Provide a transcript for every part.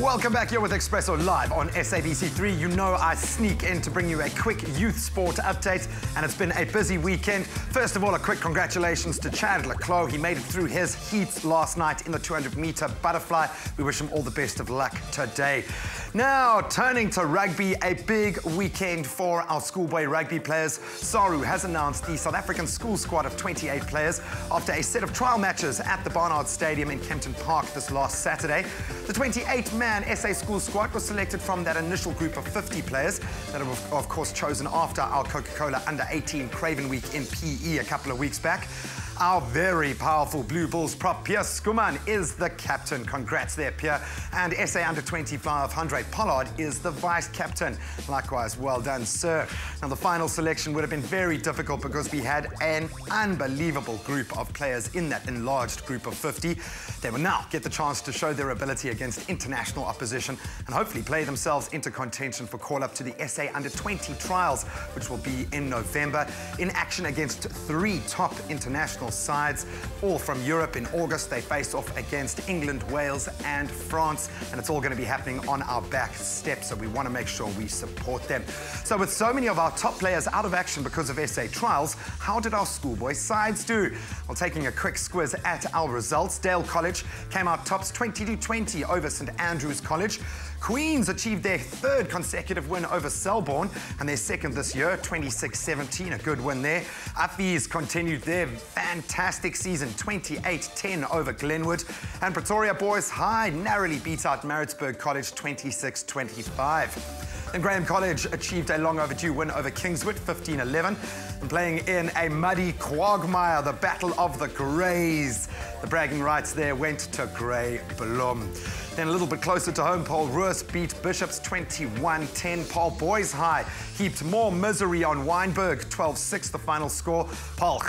Welcome back here with Expresso Live on SABC3. You know I sneak in to bring you a quick youth sport update, and it's been a busy weekend. First of all, a quick congratulations to Chad Le Clos. He made it through his heats last night in the 200-meter butterfly. We wish him all the best of luck today. Now, turning to rugby, a big weekend for our schoolboy rugby players. Saru has announced the South African school squad of 28 players after a set of trial matches at the Barnard Stadium in Kempton Park this last Saturday. The 28-man SA school squad was selected from that initial group of 50 players that were, of course, chosen after our Coca-Cola Under-18 Craven Week in PE a couple of weeks back. Our very powerful Blue Bulls prop, Pierre Schoeman, is the captain. Congrats there, Pierre. And SA Under-25 Andre Pollard is the vice-captain. Likewise, well done, sir. Now, the final selection would have been very difficult because we had an unbelievable group of players in that enlarged group of 50. They will now get the chance to show their ability against international opposition and hopefully play themselves into contention for call-up to the SA Under-20 trials, which will be in November, in action against three top international sides, all from Europe. In August, they face off against England, Wales and France, and it's all going to be happening on our back step, so we want to make sure we support them. So with so many of our top players out of action because of SA trials, how did our schoolboy sides do? Well, taking a quick squiz at our results, Dale College came out tops 20-20 over St Andrews College. Queens achieved their third consecutive win over Selborne and their second this year, 26-17, a good win there. Affies continued their fantastic season, 28-10 over Glenwood. And Pretoria Boys High narrowly beat out Maritzburg College, 26-25. And Graham College achieved a long overdue win over Kingswood, 15-11. And playing in a muddy quagmire, the Battle of the Greys. The bragging rights there went to Grey Bloom. Then a little bit closer to home, Paul Roos beat Bishops 21-10. Paarl Boys High heaped more misery on Weinberg, 12-6 the final score. Paarl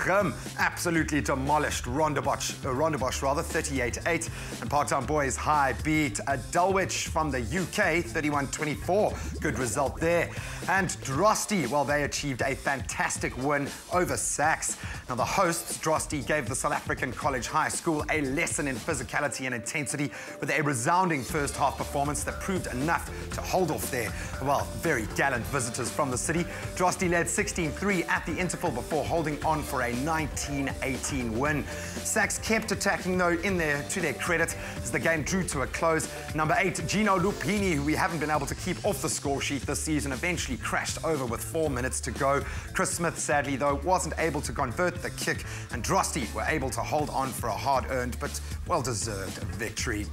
absolutely demolished Rondebosch 38-8. And Parktown Boys High beat Dulwich from the UK, 31-24. Good result there. And Drostdy, well, they achieved a fantastic win over Sachs. Now, the hosts, Drostdy, gave the South African College High School a lesson in physicality and intensity with a resounding first half performance that proved enough to hold off their, well, very gallant visitors from the city. Drostdy led 16-3 at the interval before holding on for a 19-18 win. Sachs kept attacking, though, to their credit as the game drew to a close. Number 8, Gino Lupini, who we haven't been able to keep off the score sheet this season, eventually crashed over with 4 minutes to go. Chris Smith, sadly, though, wasn't able to convert the kick, and Drostdy were able to hold on for a hard-earned but well-deserved victory.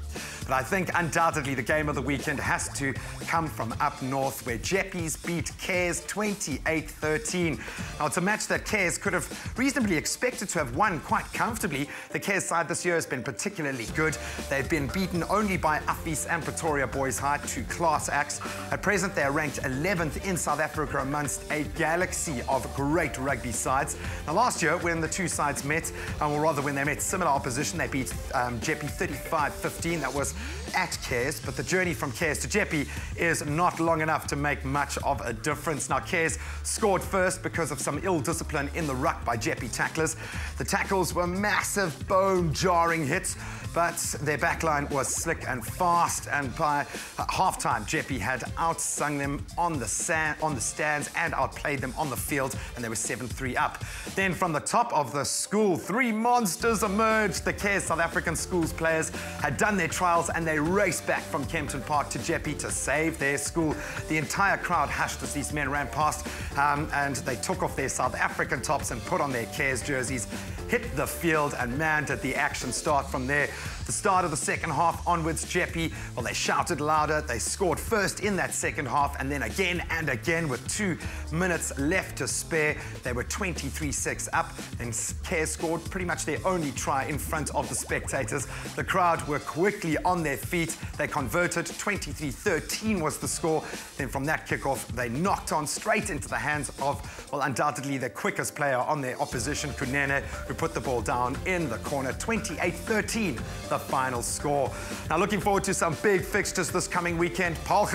But I think undoubtedly the game of the weekend has to come from up north, where Jeppe's beat KES 28-13. Now, it's a match that KES could have reasonably expected to have won quite comfortably. The KES side this year has been particularly good. They've been beaten only by Affies and Pretoria Boys High, two class acts. At present, they are ranked 11th in South Africa amongst a galaxy of great rugby sides. Now, last year when the two sides met, or rather when they met similar opposition, they beat Jeppe 35-15. That was at KES, but the journey from KES to Jeppe is not long enough to make much of a difference. Now, KES scored first because of some ill discipline in the ruck by Jeppe tacklers. The tackles were massive, bone-jarring hits, but their backline was slick and fast, and by halftime, Jeppe had outsung them on the stands and outplayed them on the field, and they were 7-3 up. Then from the top of the school, three monsters emerged. The KES South African schools players had done their trials and they raced back from Kempton Park to Jeppe to save their school. The entire crowd hushed as these men ran past, and they took off their South African tops and put on their KES jerseys, hit the field, and man, did the action start from there. The start of the second half onwards, Jeppe, well, they shouted louder, they scored first in that second half, and then again and again with 2 minutes left to spare. They were 23-6 up, and KES scored pretty much their only try in front of the spectators. The crowd were quickly on their feet. They converted, 23-13 was the score. Then from that kickoff, they knocked on straight into the hands of, well, undoubtedly the quickest player on their opposition, Kunene, who put the ball down in the corner. 28-13, the final score. Now, looking forward to some big fixtures this coming weekend. Paarl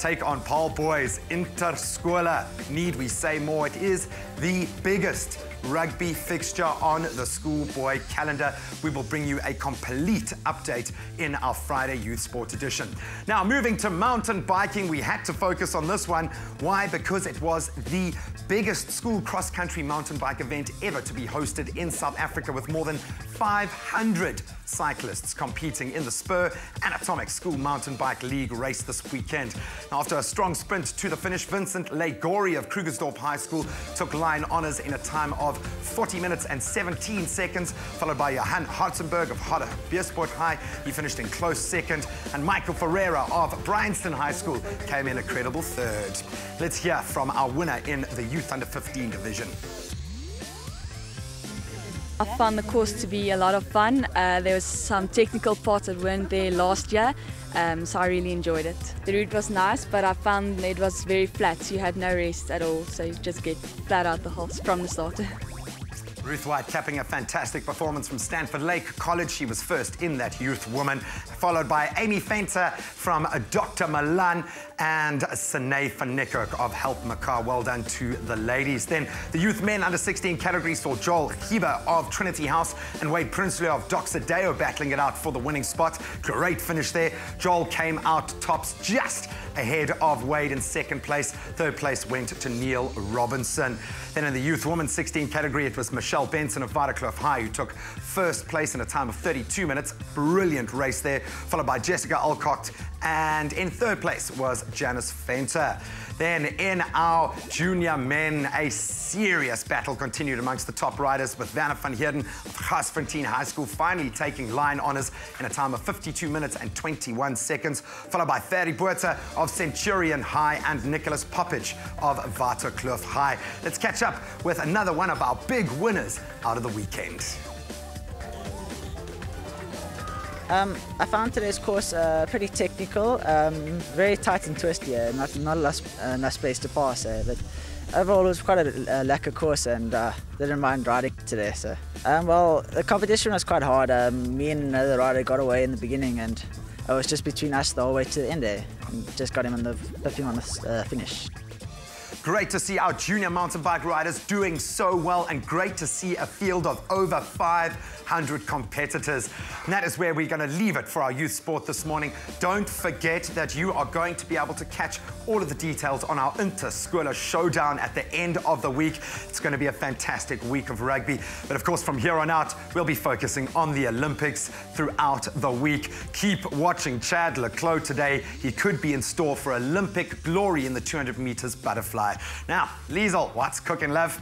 take on Paarl Boys Interscola. Need we say more? It is the biggest rugby fixture on the schoolboy calendar. We will bring you a complete update in our Friday Youth Sports edition. Now, moving to mountain biking, we had to focus on this one. Why? Because it was the biggest school cross-country mountain bike event ever to be hosted in South Africa, with more than 500 cyclists competing in the Spur Anatomic School Mountain Bike League race this weekend. After a strong sprint to the finish, Vincent Legori of Krugersdorp High School took line honours in a time of 40 minutes and 17 seconds, followed by Johan Hartzenberg of Hartbeespoort High. He finished in close second, and Michael Ferreira of Bryanston High School came in a credible third. Let's hear from our winner in the Youth Under 15 division. I found the course to be a lot of fun. There was some technical parts that weren't there last year, so I really enjoyed it. The route was nice, but I found it was very flat, so you had no rest at all, so you just get flat out the halves from the start. Ruth White capping a fantastic performance from Stanford Lake College. She was first in that youth woman, followed by Amy Fenter from Dr. Milan and Sine Fanikirk of Help Makar. Well done to the ladies. Then the youth men under 16 category saw Joel Hiba of Trinity House and Wade Prinsloo of Doxadeo battling it out for the winning spot. Great finish there. Joel came out tops, just ahead of Wade in second place. Third place went to Neil Robinson. Then in the youth women 16 category, it was Michelle Benson of Varacliffe High, who took first place in a time of 32 minutes. Brilliant race there, followed by Jessica Alcock, and in third place was Janice Fenter. Then in our junior men, a serious battle continued amongst the top riders, with Vanna van Heerden of Gaasfontein High School finally taking line honours in a time of 52 minutes and 21 seconds, followed by Ferry Buerta of Centurion High and Nicholas Poppage of Waterkloof High. Let's catch up with another one of our big winners out of the weekend. I found today's course pretty technical, very tight and twisty, not enough space to pass, but overall it was quite a lacquer course, and didn't mind riding today. So, well, the competition was quite hard. Me and another rider got away in the beginning, and it was just between us the whole way to the end there, and just got him on the finish. Great to see our junior mountain bike riders doing so well, and great to see a field of over 500 competitors. And that is where we're going to leave it for our youth sport this morning. Don't forget that you are going to be able to catch all of the details on our Interscola Showdown at the end of the week. It's going to be a fantastic week of rugby. But of course, from here on out, we'll be focusing on the Olympics throughout the week. Keep watching Chad Le Clos today. He could be in store for Olympic glory in the 200 meters butterfly. Now, Liesl, what's cooking, love?